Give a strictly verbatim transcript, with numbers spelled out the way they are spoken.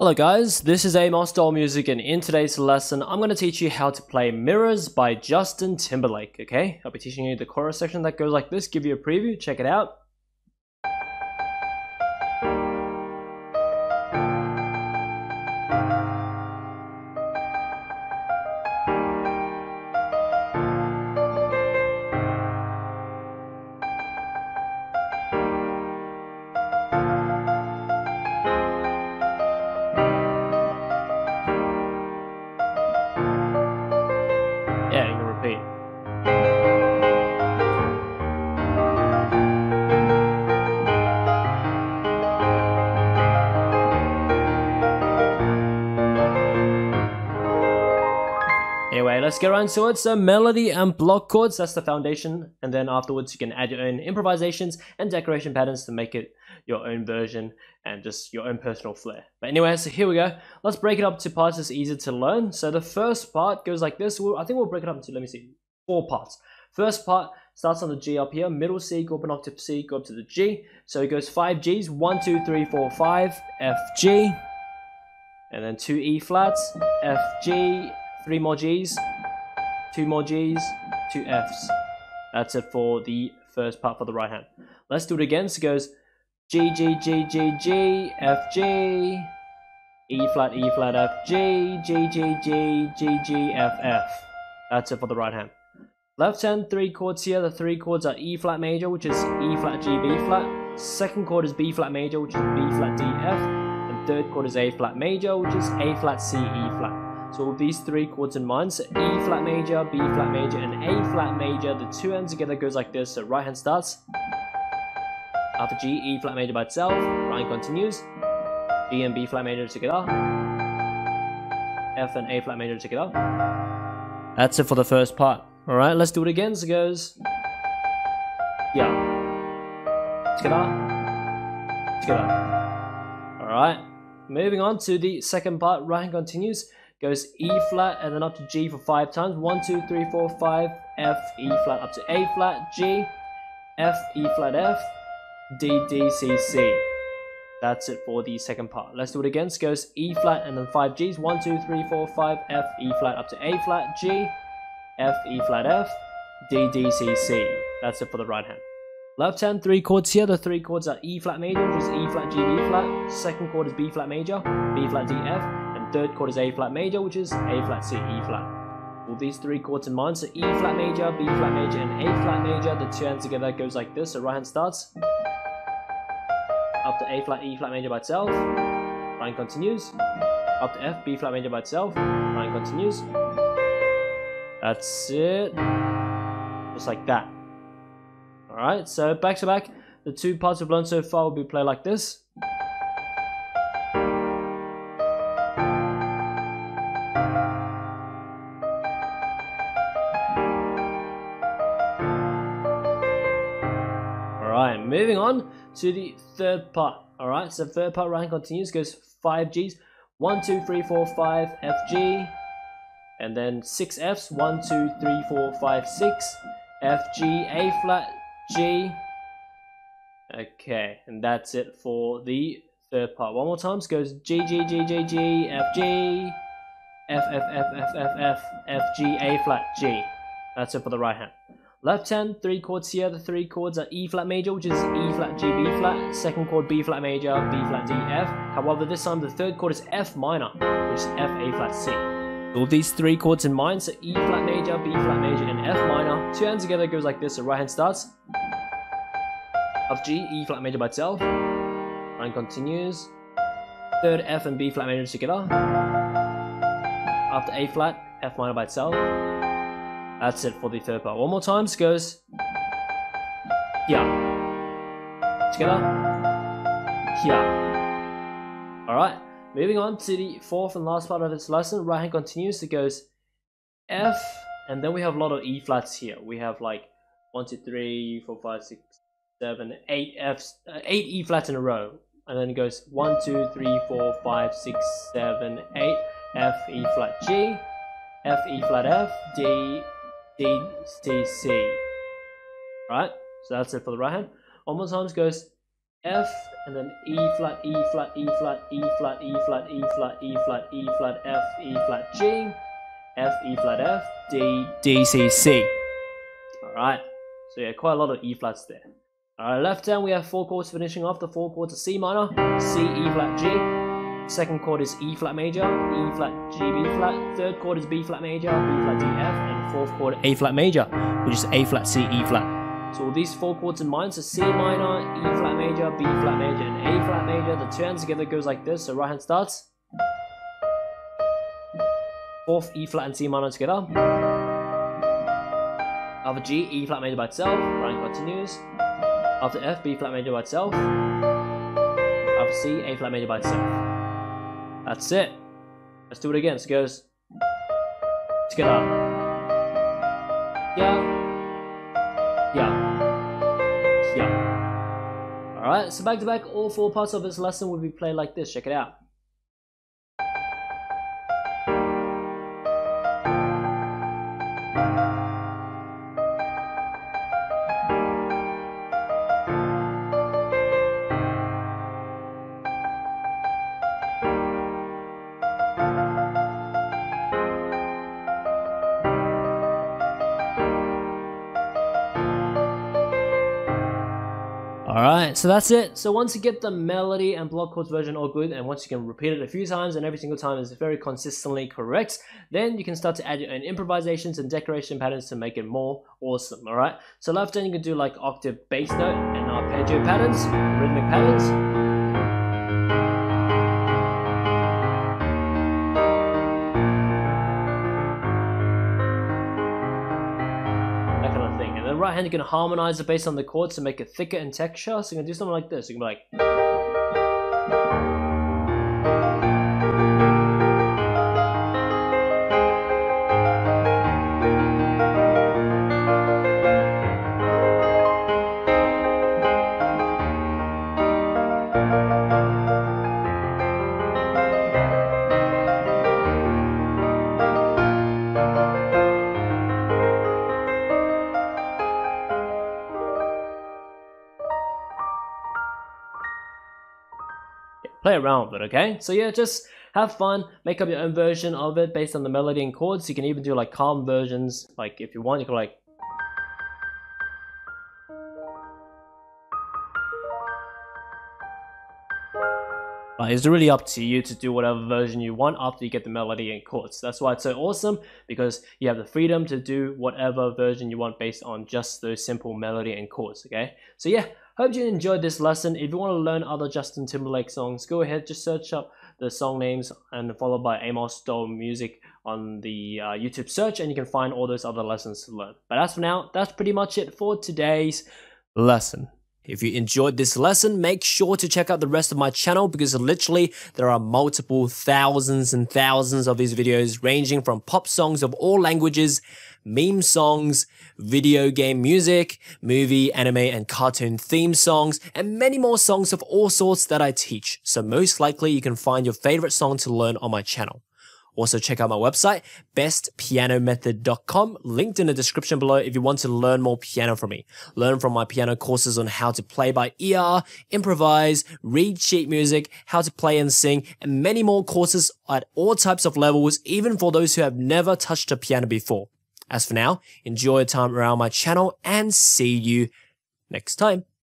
Hello guys, this is Amos Doll Music, and in today's lesson I'm going to teach you how to play Mirrors by Justin Timberlake, okay? I'll be teaching you the chorus section that goes like this, give you a preview, check it out. Yeah, you can repeat. Anyway, let's get right into it. So melody and block chords, that's the foundation. And then afterwards you can add your own improvisations and decoration patterns to make it your own version and just your own personal flair. But anyway, so here we go. Let's break it up to parts that's easier to learn. So the first part goes like this. We'll, I think we'll break it up into, let me see, four parts. First part starts on the G up here, middle C, go up an octave C, go up to the G. So it goes five Gs, one, two, three, four, five, F, G, and then two E flats, F, G, three more Gs, two more Gs, two Fs. That's it for the first part for the right hand. Let's do it again. So it goes G, G, G, G, G, F, G, E flat, E flat, F, G, G, G, G, G, G, F, F. That's it for the right hand. Left hand, three chords here. The three chords are E flat major, which is E flat, G, B flat. Second chord is B flat major, which is B flat, D, F. And third chord is A flat major, which is A flat, C, E flat. So with these three chords in mind, so E flat major, B flat major, and A flat major, the two ends together goes like this. So right hand starts. After G, E flat major by itself, right hand continues, G and B flat major together, F and A flat major together. That's it for the first part. Alright, let's do it again. So it goes, yeah, together, together. Alright, moving on to the second part, right hand continues, goes E flat and then up to G for five times, one, two, three, four, five, F, E flat up to A flat, G, F, E flat, F, D, D, C, C. That's it for the second part. Let's do it again. So it goes E flat and then five Gs. one, two, three, four, five, F, E flat up to A flat, G, F, E flat, F, D, D, C, C. That's it for the right hand. Left hand, three chords here. The three chords are E flat major, which is E flat, G, B flat. Second chord is B flat major, B flat, D, F. And third chord is A flat major, which is A flat, C, E flat. All these three chords in mind, so E flat major, B flat major, and A flat major. The two hands together goes like this. So right hand starts. Up to A flat, E flat major by itself, line continues. Up to F, B flat major by itself, line continues. That's it. Just like that. Alright, so back to back, the two parts we've learned so far will be played like this. Alright, moving on to the third part. Alright, so third part right hand continues, goes five Gs, one, two, three, four, five, F, G, and then six Fs, one, two, three, four, five, six, F, G, A flat, G. Okay, and that's it for the third part. One more time, so goes G, G, G, G, G, F, G, F, F, F, F, F, F, F, G, A flat, G. That's it for the right hand. Left hand, three chords here. The three chords are E flat major, which is E flat, G, B flat. Second chord, B flat major, B flat, D, F. However, this time the third chord is F minor, which is F, A flat, C. All these three chords in mind, so E flat major, B flat major, and F minor. Two hands together goes like this. So right hand starts. Up G, E flat major by itself. Right hand continues. Third F and B flat major together. After A flat, F minor by itself. That's it for the third part. One more time, it goes, yeah, together, yeah. Alright, moving on to the fourth and last part of this lesson. Right hand continues, it goes F, and then we have a lot of E flats here. We have like one, two, three, four, five, six, seven, eight Fs, uh, eight E flats in a row. And then it goes one, two, three, four, five, six, seven, eight, F, E flat, G, F, E flat, F, D, D, C, C. Alright, so that's it for the right hand. One more time, it goes F, and then E flat, E flat, E flat, E flat, E flat, E flat, E flat, E flat, F, E flat, G, F, E flat, F, D, D, C, C. Alright, so yeah, quite a lot of E flats there. Alright, left down we have four chords finishing off. The four chords are C minor, C, E flat, G. Second chord is E flat major, E flat, G, B flat. Third chord is B flat major, B flat, D, F. And fourth chord, A flat major, which is A flat, C, E flat. So with these four chords in mind, so C minor, E flat major, B flat major, and A flat major, the two hands together goes like this. So right hand starts, fourth E flat and C minor together, after G, E flat major by itself, right hand continues, after F, B flat major by itself, after C, A flat major by itself. That's it. Let's do it again. So it goes together, yeah. Yeah. Yeah. Alright, so back to back, all four parts of this lesson will be played like this. Check it out. Alright, so that's it. So once you get the melody and block chords version all good, and once you can repeat it a few times and every single time is very consistently correct, then you can start to add your own improvisations and decoration patterns to make it more awesome. Alright, so left hand you can do like octave bass note and arpeggio patterns, rhythmic patterns. Right hand, you can harmonize it based on the chords to make it thicker in texture. So you can do something like this. You can be like, play around with it, okay? So yeah, just have fun, make up your own version of it based on the melody and chords. You can even do like calm versions, like if you want, you can like it's really up to you to do whatever version you want after you get the melody and chords. That's why it's so awesome, because you have the freedom to do whatever version you want based on just those simple melody and chords, okay? So yeah, hope you enjoyed this lesson. If you want to learn other Justin Timberlake songs, go ahead, just search up the song names and followed by Amos Doll Music on the uh, YouTube search, and you can find all those other lessons to learn. But as for now, that's pretty much it for today's lesson. If you enjoyed this lesson, make sure to check out the rest of my channel, because literally there are multiple thousands and thousands of these videos ranging from pop songs of all languages, meme songs, video game music, movie, anime and cartoon theme songs, and many more songs of all sorts that I teach. So most likely you can find your favorite song to learn on my channel. Also check out my website, best piano method dot com, linked in the description below if you want to learn more piano from me. Learn from my piano courses on how to play by ear, improvise, read sheet music, how to play and sing, and many more courses at all types of levels, even for those who have never touched a piano before. As for now, enjoy your time around my channel and see you next time.